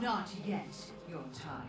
not yet your time.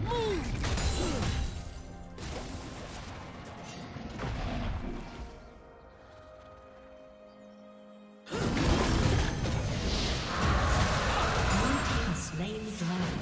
Blue Team slain the dragon.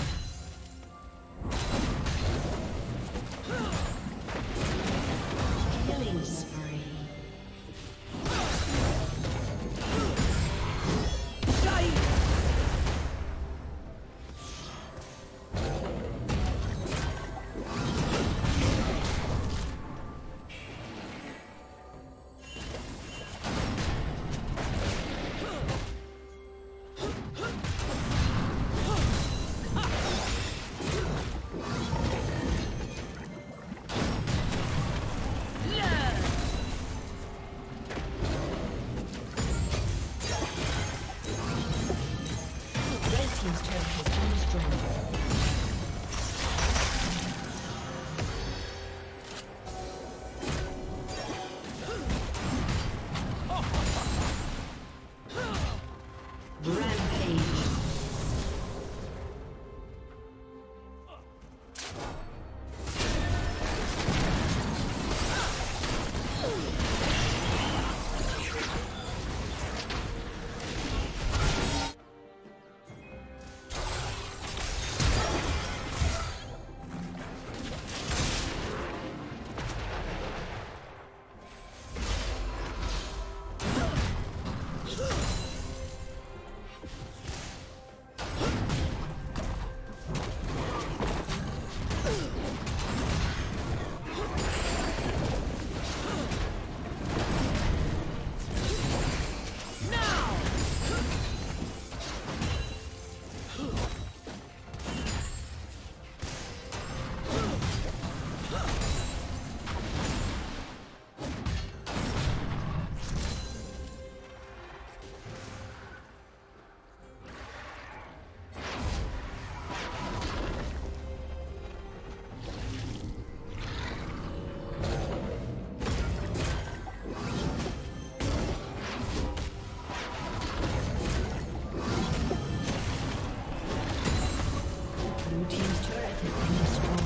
Blue team's turret has been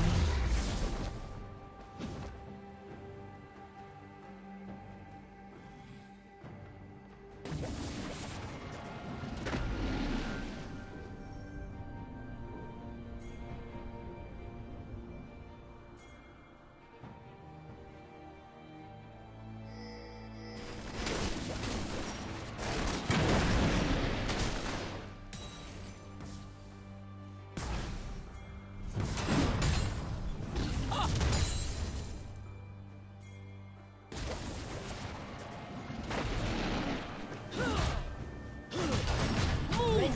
destroyed.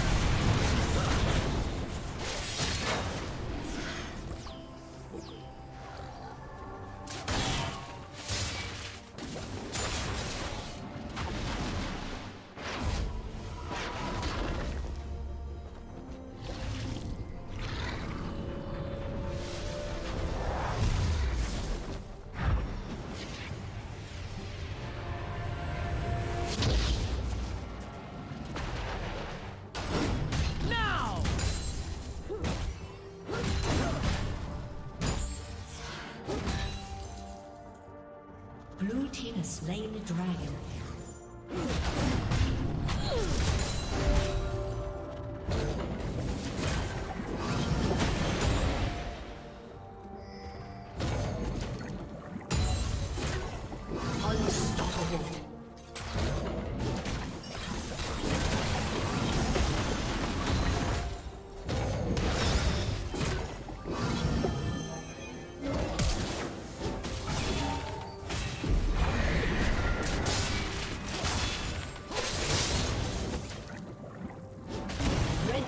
Team's turret has been destroyed. Blue team has slain the dragon.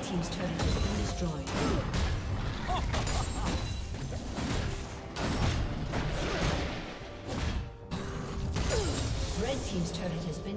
Team's turret has been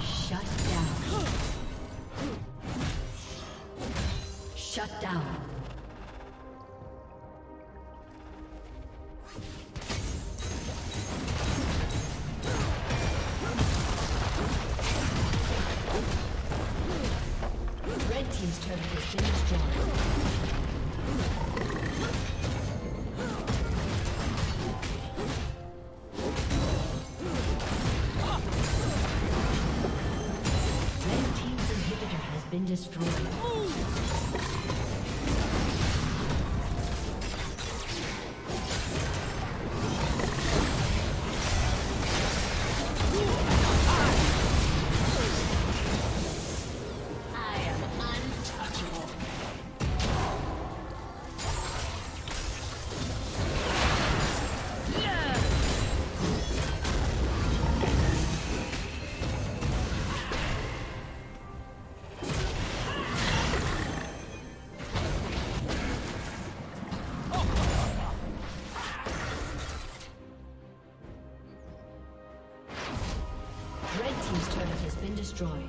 Shut down. Shut down. Red team's turret has been destroyed. Destroyed. I am untouchable. team's turret has been destroyed.